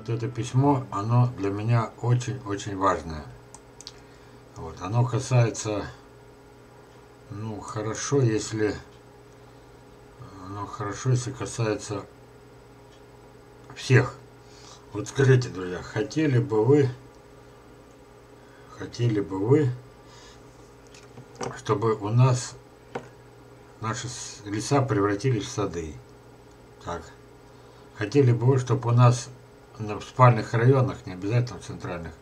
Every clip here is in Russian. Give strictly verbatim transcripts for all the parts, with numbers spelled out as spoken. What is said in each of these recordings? вот это письмо, оно для меня очень-очень важное. Вот, оно касается, ну, хорошо, если, оно хорошо, если касается всех. Вот скажите, друзья, хотели бы вы, хотели бы вы, чтобы у нас наши леса превратились в сады? Так. Хотели бы вы, чтобы у нас в спальных районах, не обязательно в центральных,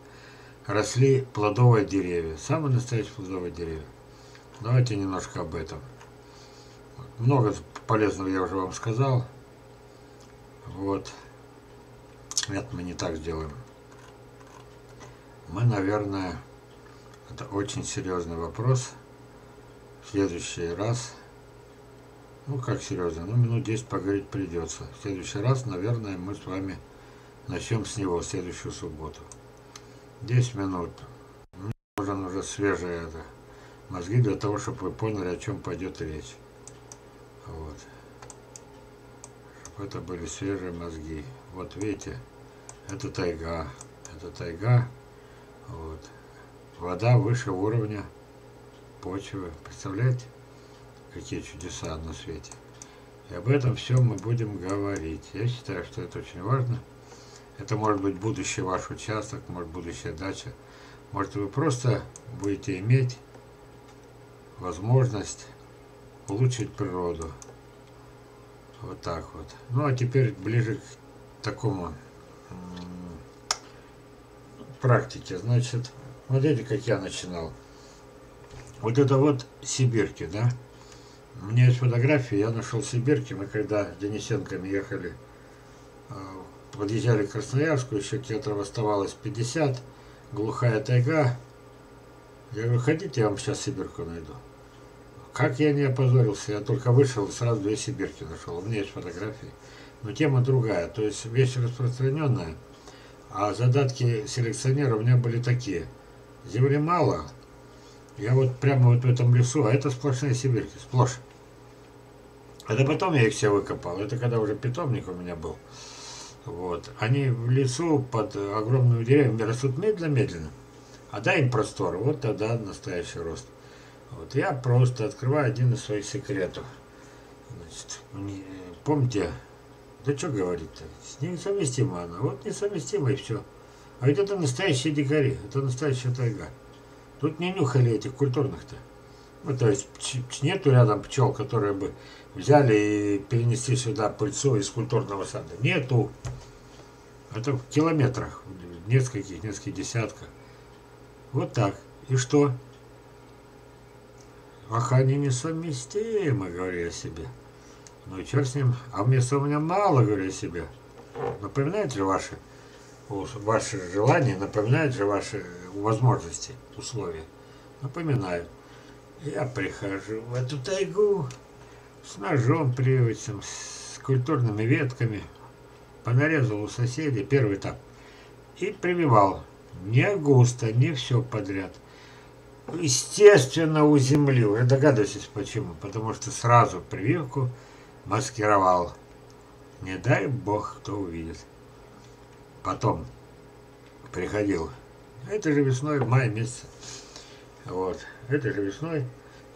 росли плодовые деревья, самые настоящие плодовые деревья? Давайте немножко об этом. Много полезного я уже вам сказал. Вот. Нет, мы не так сделаем. Мы, наверное, это очень серьезный вопрос. В следующий раз, ну как серьезно, ну минут десять поговорить придется. В следующий раз, наверное, мы с вами начнем с него, в следующую субботу. десять минут. Мне нужен уже свежие это, мозги для того, чтобы вы поняли, о чем пойдет речь. Вот. Чтобы это были свежие мозги. Вот видите, это тайга, это тайга, вот. Вода выше уровня почвы. Представляете, какие чудеса на свете. И об этом все мы будем говорить. Я считаю, что это очень важно. Это может быть будущий ваш участок, может будущая дача. Может вы просто будете иметь возможность улучшить природу. Вот так вот. Ну а теперь ближе к такому практике. Значит, смотрите, как я начинал. Вот это вот сибирки, да? У меня есть фотографии, я нашел сибирки. Мы когда с Денисенками ехали, подъезжали к Красноярску, еще километров оставалось пятьдесят, глухая тайга. Я говорю, ходите, я вам сейчас сибирку найду. Как я не опозорился, я только вышел и сразу две сибирки нашел. У меня есть фотографии. Но тема другая, то есть вещь распространенная, а задатки селекционера у меня были такие. Земли мало, я вот прямо вот в этом лесу, а это сплошные сибирки, сплошь. Это потом я их все выкопал, это когда уже питомник у меня был. Вот. Они в лесу под огромными деревьями растут медленно-медленно, а дай им простор, вот тогда настоящий рост. Вот. Я просто открываю один из своих секретов. Значит, помните... Да что говорит-то? С ней несовместима она. Вот несовместима и все. А ведь это настоящие дикари, это настоящая тайга. Тут не нюхали этих культурных-то. Ну, то есть нету рядом пчел, которые бы взяли и перенесли сюда пыльцу из культурного сада. Нету. Это в километрах, в нескольких, нескольких десятках. Вот так. И что? Ах, они несовместимы, говорю я себе. Ну и черт с ним, а вместо у меня мало, говорю я себе. Напоминает же ваши, ваши желания, напоминает же ваши возможности, условия. Напоминаю. Я прихожу в эту тайгу с ножом привычным, с культурными ветками. Понарезал у соседей первый этап. И прививал. Не густо, не все подряд. Естественно, у земли. Вы догадываетесь почему? Потому что сразу прививку маскировал. Не дай бог, кто увидит. Потом приходил. Это же весной, май месяц. Вот. Это же весной.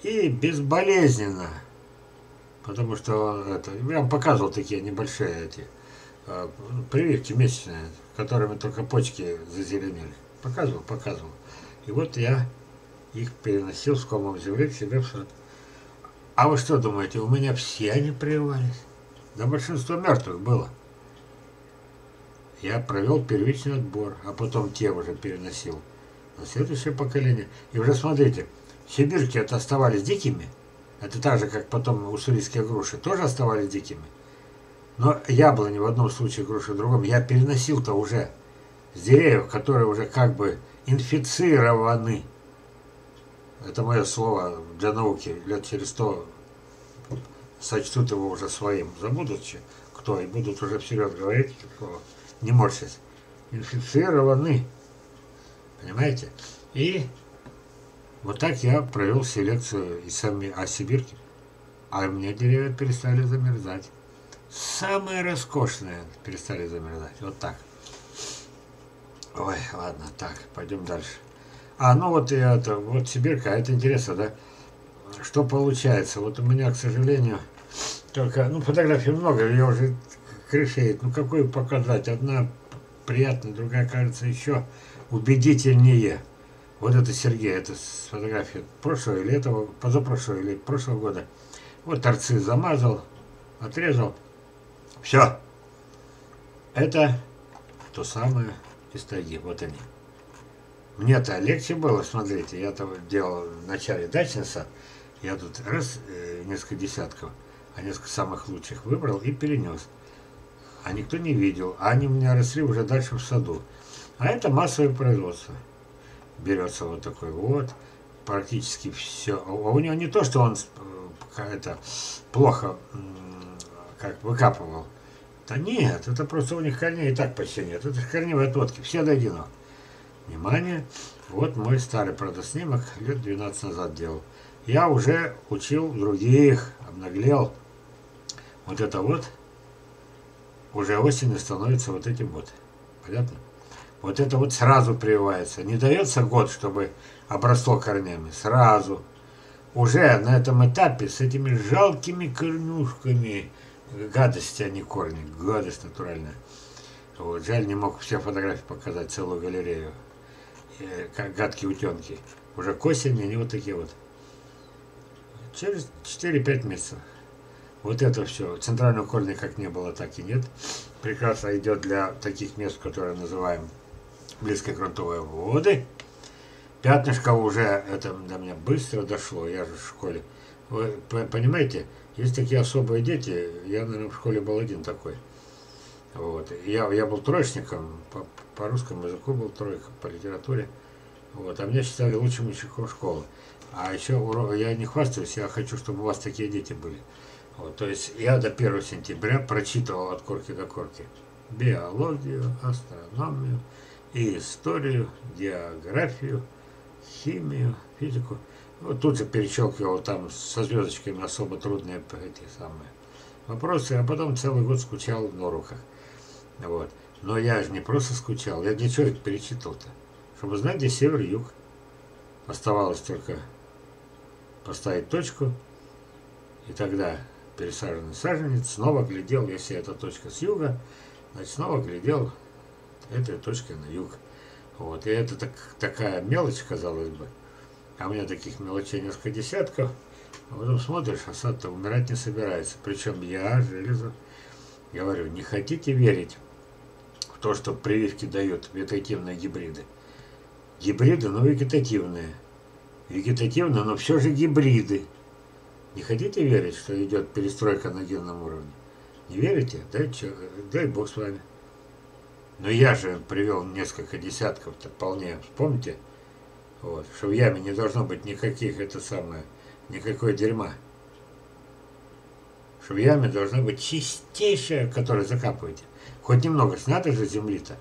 И безболезненно. Потому что это, я вам показывал такие небольшие эти э, прививки месячные, которыми только почки зазеленели. Показывал, показывал. И вот я их переносил с комом земли к себе в сад. А вы что думаете, у меня все они прививались? Да большинство мертвых было. Я провел первичный отбор, а потом те уже переносил на следующее поколение. И уже смотрите, сибирки это оставались дикими. Это так же, как потом уссурийские груши тоже оставались дикими. Но яблони в одном случае, груши в другом. Я переносил-то уже с деревьев, которые уже как бы инфицированы. Это мое слово для науки, лет через сто сочтут его уже своим, забудут кто, и будут уже всерьез говорить, что не морщись. Инфицированы, понимаете? И вот так я провел селекцию и сами о сибирке, а у меня деревья перестали замерзать. Самые роскошные перестали замерзать, вот так. Ой, ладно, так, пойдем дальше. А, ну вот и это, вот Сибирка, это интересно, да? Что получается? Вот у меня, к сожалению, только, ну, фотографий много, ее уже крышеет. Ну, какую показать? Одна приятная, другая, кажется, еще убедительнее. Вот это Сергей, это фотография прошлого или этого, позапрошлого или прошлого года. Вот торцы замазал, отрезал. Все. Это то самое из тайги. Вот они. Мне-то легче было, смотрите, я-то делал в начале дачница. Я тут раз, несколько десятков, а несколько самых лучших выбрал и перенес. А никто не видел. А они у меня росли уже дальше в саду. А это массовое производство. Берется вот такой вот. Практически все. А у него не то, что он это, плохо как выкапывал. Да нет, это просто у них корней и так почти нет. Это корневые отводки, все до единого. Внимание, вот мой старый, правда, снимок лет двенадцать назад делал. Я уже учил других, обнаглел. Вот это вот, уже осенью становится вот этим вот. Понятно? Вот это вот сразу прививается. Не дается год, чтобы обросло корнями. Сразу. Уже на этом этапе с этими жалкими корнюшками. Гадость, а не корни. Гадость натуральная. Вот, жаль, не мог все фотографии показать, целую галерею. Э, как гадкие утенки. Уже к осени они вот такие вот. Через четыре-пять месяцев. Вот это все. Центрального корня как не было, так и нет. Прекрасно идет для таких мест, которые называем близкогрунтовые воды. Пятнышко уже, это до меня быстро дошло, я же в школе. Вы понимаете, есть такие особые дети, я, наверное, в школе был один такой. Вот. Я, я был троечником, по, по русскому языку был тройка, по литературе. Вот. А меня считали лучшим учеником школы. А еще урок, я не хвастаюсь, я хочу, чтобы у вас такие дети были. Вот. То есть я до первого сентября прочитывал от корки до корки биологию, астрономию, и историю, географию, химию, физику. Вот тут же перечелкивал там со звездочками особо трудные эти самые вопросы, а потом целый год скучал в норуках. Вот. Но я же не просто скучал, я для чего их перечитал-то? Чтобы знать, где север и юг. Оставалось только поставить точку, и тогда пересаженный саженец, снова глядел, если эта точка с юга, значит, снова глядел этой точкой на юг. Вот. И это так, такая мелочь, казалось бы. А у меня таких мелочей несколько десятков. А потом смотришь, а сад-то умирать не собирается. Причем я, Железов, говорю, не хотите верить в то, что прививки дают вегетативные гибриды? Гибриды, но вегетативные. Вегетативные, но все же гибриды. Не хотите верить, что идет перестройка на генном уровне? Не верите? Дай, дай бог с вами. Но я же привел несколько десятков-то вполне, вспомните, вот, что в яме не должно быть никаких, это самое, никакой дерьма. Что в яме должна быть чистейшая, которую закапываете. Хоть немного, надо же земли-то.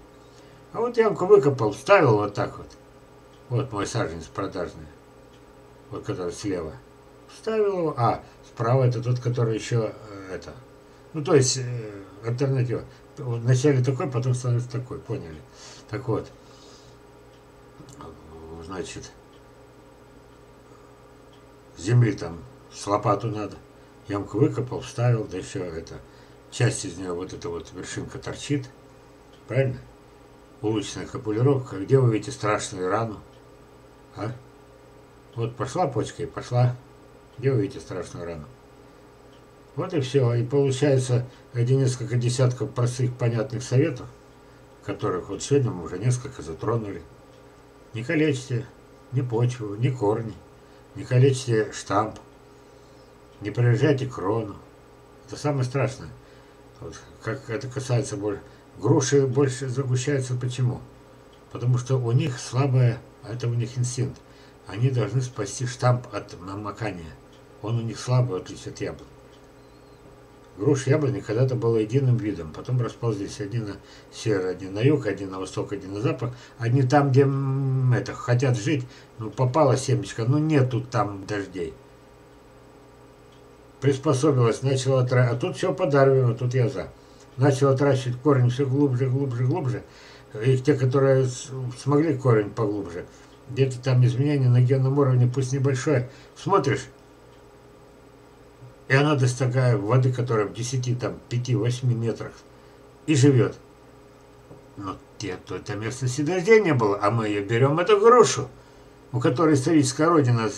А вот ямку выкопал, вставил вот так вот. Вот мой саженец продажный, вот который слева. Вставил его, а справа это тот, который еще, это, ну то есть, альтернатива. Вначале такой, потом становится такой, поняли? Так вот, значит, земли там с лопату надо, ямку выкопал, вставил, да еще это, часть из нее вот эта вот вершинка торчит, правильно? Улучшенная копулировка, где вы видите страшную рану, а? Вот пошла почка и пошла, где вы видите страшную рану? Вот и все. И получается, эти несколько десятков простых, понятных советов, которых вот сегодня мы уже несколько затронули. Не калечьте ни почву, ни корни, не калечьте штамп, не прижайте крону. Это самое страшное. Вот, как это касается больше. Груши больше загущаются. Почему? Потому что у них слабая, это у них инстинкт. Они должны спасти штамп от намокания. Он у них слабый, в отличие от яблок. Груши, яблони когда-то было единым видом, потом расползлись один на север, один на юг, один на восток, один на запад. Одни там, где это, хотят жить, ну попала семечко, ну нету там дождей. Приспособилась, начала тратить, а тут все по Дарвину, тут я за. Начала тратить корень все глубже, глубже, глубже. и те, которые смогли корень поглубже, где-то там изменение на генном уровне, пусть небольшое, смотришь, и она достигает воды, которая в десяти, там, пяти-восьми метрах, и живет. Но это местность и дождения было, а мы ее берем, эту грушу, у которой историческая родина,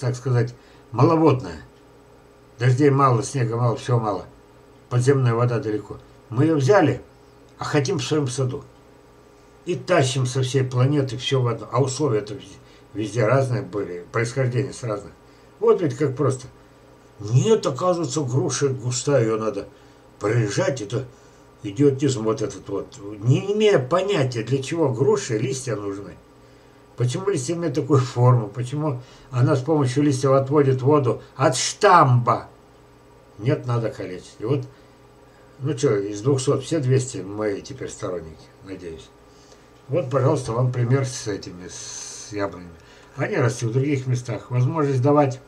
так сказать, маловодная. Дождей мало, снега мало, всего мало. Подземная вода далеко. Мы ее взяли, а хотим в своем саду. И тащим со всей планеты все в одно. А условия-то везде, везде разные были, происхождение с разных. Вот ведь как просто. Нет, оказывается, груша густая, ее надо прижать. Это идиотизм вот этот вот. Не имея понятия, для чего груши, листья нужны. Почему листья имеют такую форму? Почему она с помощью листьев отводит воду от штамба? Нет, надо калечить. И вот, ну что, из двухсот все двести мои теперь сторонники, надеюсь. Вот, пожалуйста, вам пример с этими, с яблонями. Они растут в других местах. Возможность давать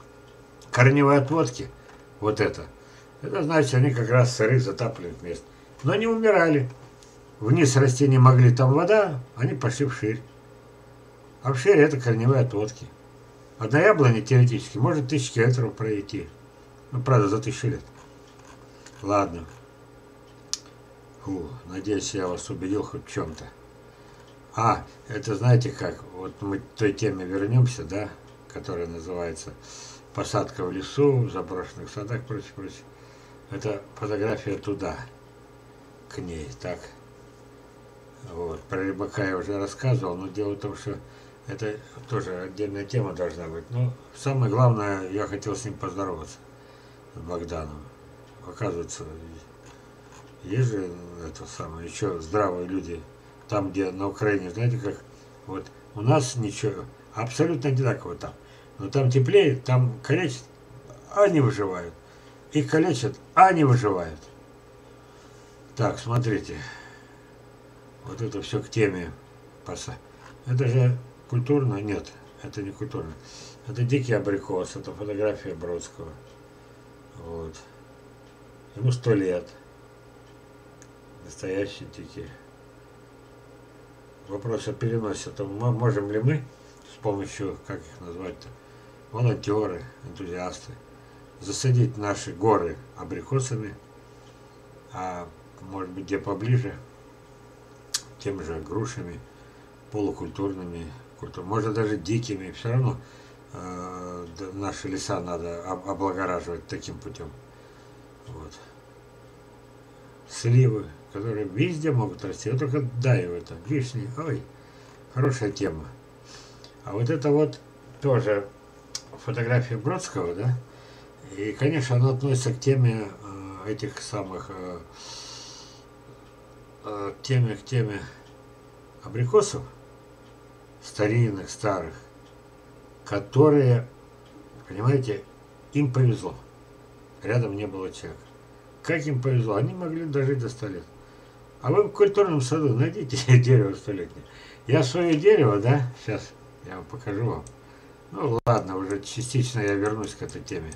корневые отводки, вот это, это значит, они как раз сыры затапливают место. Но они умирали. Вниз расти не могли, там вода, они пошли вширь. А вширь это корневые отводки. Одна яблоня теоретически может тысячи километров пройти. Ну, правда, за тысячу лет. Ладно. Фу, надеюсь, я вас убедил хоть в чем-то. А, это знаете как, вот мы к той теме вернемся, да, которая называется «Посадка в лесу, в заброшенных садах», прочее, прочее. Это фотография туда, к ней, так. Вот, про рыбака я уже рассказывал, но дело в том, что это тоже отдельная тема должна быть. Но самое главное, я хотел с ним поздороваться, с Богданом. Оказывается, есть же это самое, еще здравые люди. Там, где на Украине, знаете, как вот у нас ничего, абсолютно одинаково там. Но там теплее, там калечат, а не выживают. И калечат, а не выживают. Так, смотрите. Вот это все к теме паса. Это же культурно? Нет, это не культурно. Это дикий абрикос, это фотография Бродского. Вот. Ему сто лет. Настоящий дикий. Вопрос о переносе. То можем ли мы с помощью, как их назвать-то, волонтеры, энтузиасты, засадить наши горы абрикосами, а может быть где поближе, тем же грушами, полукультурными, можно даже дикими, все равно э, наши леса надо облагораживать таким путем. Вот. Сливы, которые везде могут расти, я только даю это, вишни, ой, хорошая тема. А вот это вот тоже фотография Бродского, да, и, конечно, она относится к теме э, этих самых, э, э, теме, к теме абрикосов, старинных, старых, которые, понимаете, им повезло, рядом не было человека. Как им повезло, они могли дожить до ста лет. А вы в культурном саду найдите дерево столетнее. Я свое дерево, да, сейчас я покажу вам. Ну ладно, уже частично я вернусь к этой теме.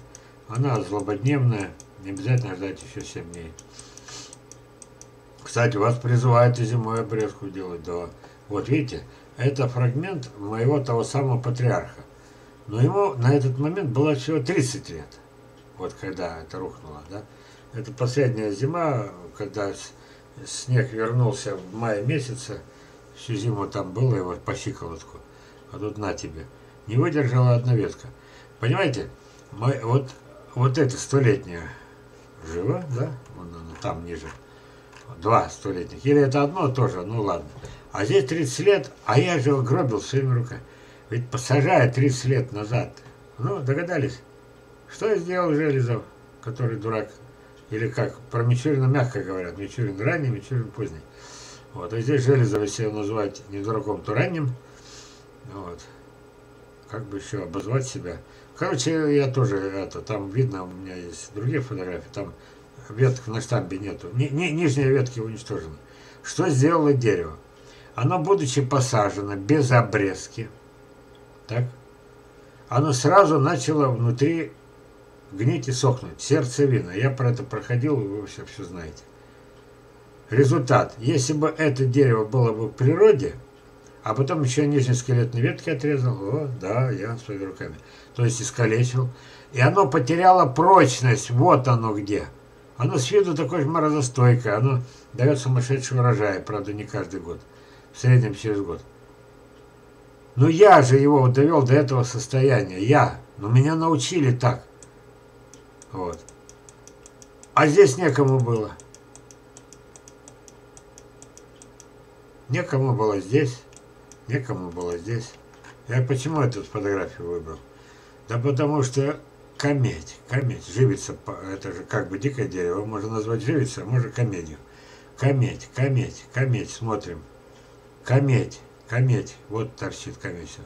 Она злободневная, не обязательно ждать еще семь дней. Кстати, вас призывают и зимой обрезку делать, да. Вот видите, это фрагмент моего того самого патриарха. Но ему на этот момент было всего тридцать лет. Вот когда это рухнуло, да. Это последняя зима, когда снег вернулся в мае месяце, всю зиму там было его по щиколотку, а тут на тебе. Не выдержала одна ветка. Понимаете, мы, вот, вот это столетняя жива, да, вон она там ниже, два столетних, или это одно тоже, ну ладно. А здесь тридцать лет, а я же его гробил своими руками. Ведь посажая тридцать лет назад, ну догадались, что сделал Железов, который дурак. Или как, про Мичурина мягко говорят, Мичурин ранний, Мичурин поздний. Вот, а здесь Железова, если его назвать не дураком, то ранним. Вот. Как бы еще обозвать себя. Короче, я тоже, это, там видно, у меня есть другие фотографии, там веток на штамбе нету. Ни, ни, нижние ветки уничтожены. Что сделало дерево? Оно, будучи посажено без обрезки, так, оно сразу начало внутри гнить и сохнуть, сердцевина. Я про это проходил, вы все, все знаете. Результат. Если бы это дерево было бы в природе, а потом еще нижней скелетной ветки отрезал, о, да, я своими руками, то есть искалечил, и оно потеряло прочность, вот оно где. Оно с виду такое же морозостойкое, оно дает сумасшедший урожай, правда, не каждый год, в среднем через год. Но я же его довел до этого состояния, я, но меня научили так, вот. А здесь некому было. Некому было здесь, некому было здесь. Я почему эту фотографию выбрал? Да потому что кометь, кометь, живица, это же как бы дикое дерево, можно назвать живица, а можно комедию. Кометь, кометь, кометь, смотрим. Кометь, кометь, вот торчит кометь.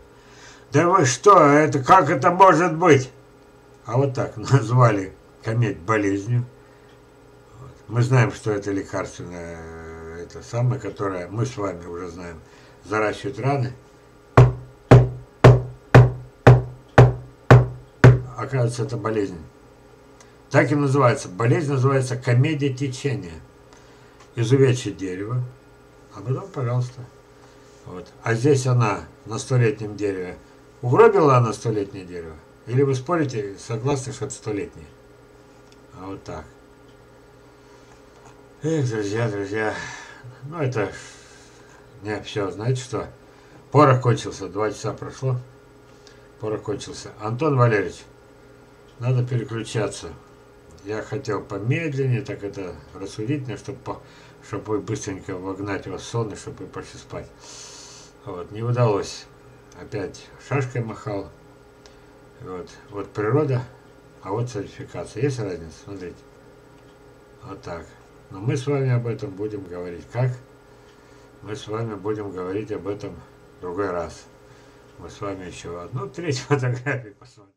Да вы что, это как это может быть? А вот так назвали кометь болезнью. Мы знаем, что это лекарственное... Это самое, которое мы с вами уже знаем, заращивает раны. Оказывается, это болезнь. Так и называется. Болезнь называется комедия течения. Изувечить дерево. А потом, пожалуйста. Вот. А здесь она на столетнем дереве. Угробила она столетнее дерево? Или вы спорите, согласны, что это столетнее? А вот так. Эх, друзья, друзья. Ну, это не все. Знаете что? Порох кончился. Два часа прошло. Порох кончился. Антон Валерьевич, надо переключаться. Я хотел помедленнее, так это рассудительно, чтобы, по, чтобы быстренько вогнать вас в сон, и чтобы вы пошли спать. Вот, не удалось. Опять шашкой махал. Вот, вот природа, а вот сертификация. Есть разница? Смотрите. Вот так. Но мы с вами об этом будем говорить. Как? Мы с вами будем говорить об этом в другой раз. Мы с вами еще одну третью фотографию посмотрим.